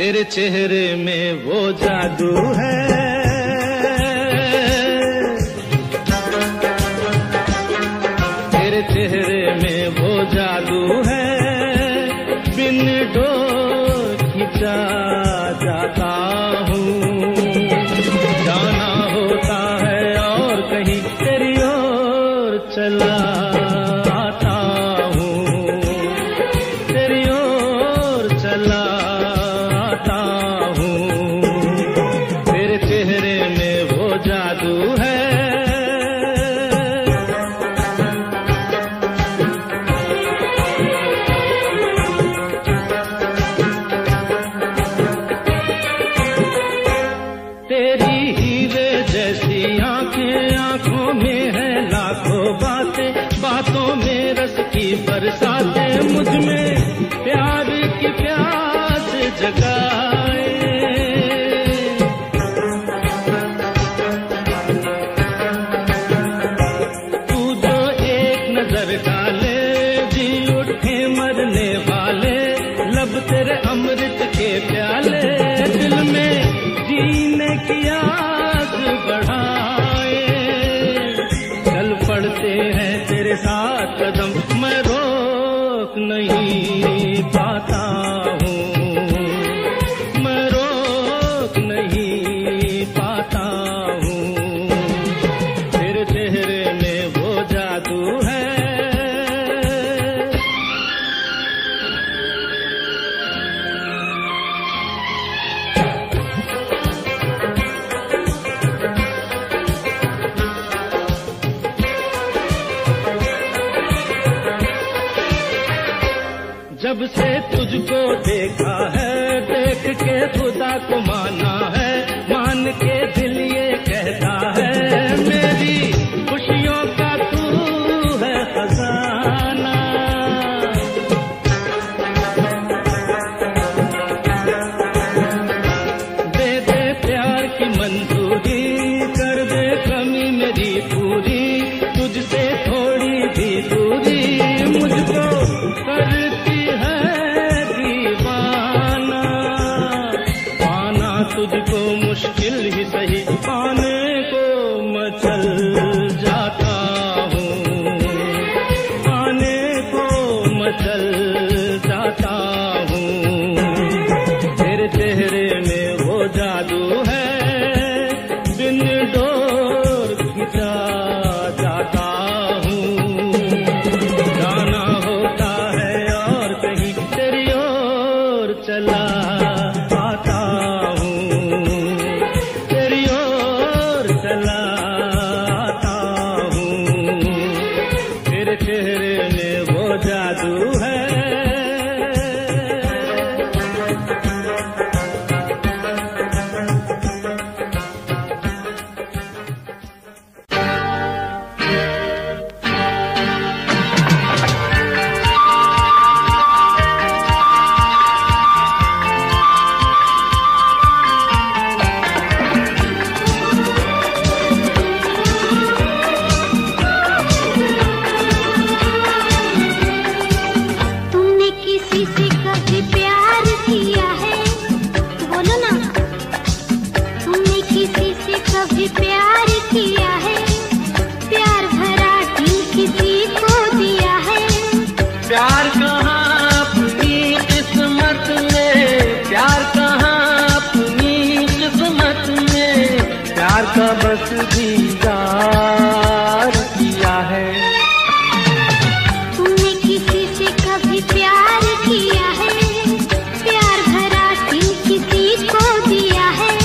तेरे चेहरे में वो जादू है। तेरे चेहरे में वो जादू है, बिन डोर खिंचा जाता हूँ। जाना होता है और कहीं तेरी ओर चला आता हूँ, तेरी ओर चला आता हूँ। तेरे चेहरे में वो जादू है, आंखों में है लाखों बातें, बातों में रस की बरसातें। मुझ में प्यार की प्यास जगाए, तू जो एक नजर डाले जी उठे मरने वाले। लब तेरे अमृत के प्याले, दिल में जीने की आग बढ़ा। पढ़ते हैं तेरे साथ कदम, मैं रोक नहीं पाता हूँ, मैं रोक नहीं पाता हूँ। तेरे चेहरे में वो जादू है। जब से तुझको देखा है, देख के खुदा को माना है, मान के दिल ये कहता है, मेरी खुशियों का तू है खजाना। दे दे प्यार की मंजूरी, कर दे कमी मेरी पूरी। तुझसे थोड़ी भी दूरी, मुझको करती तुझको मुश्किल ही सही, पाने को मैं चल जाता हूँ, पाने को मैं चल जाता हूँ। तेरे चेहरे में वो जादू है, बिन डोर खिंचा जाता हूँ। जाना होता है और कहीं तेरी ओर चला आता हूँ, तेरी ओर चला आता हूँ। तेरे चेहरे में वो जादू है। बस दीदार किया है, तुमने किसी से कभी प्यार किया है, प्यार भरा दिल किसी को दिया है।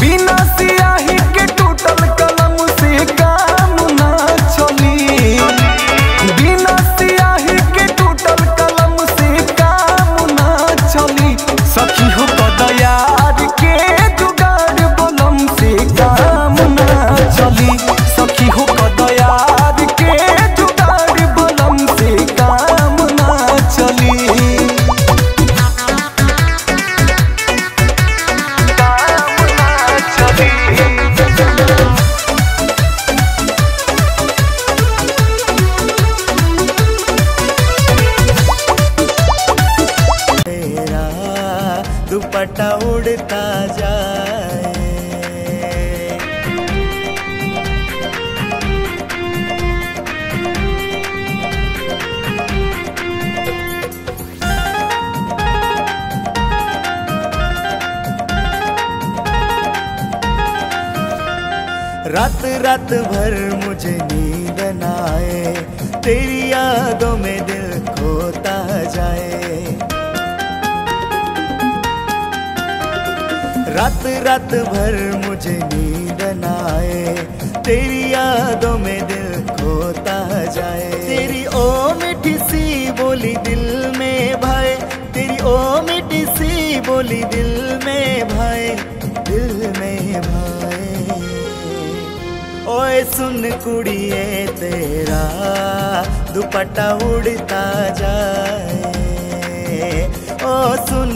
बिना सियाही के टूटल कलम से काम ना रात रात भर मुझे नींद ना आए, तेरी यादों में दिल खोता जाए। रात रात भर मुझे नींद ना आए, तेरी यादों में दिल खोता जाए। तेरी ओ मीठी सी बोली दिल में भाए, तेरी ओ मीठी सी बोली दिल में भाए, दिल में भाए। ओए सुन कुड़िए तेरा दुपट्टा उड़ता जाए, ओ सुन।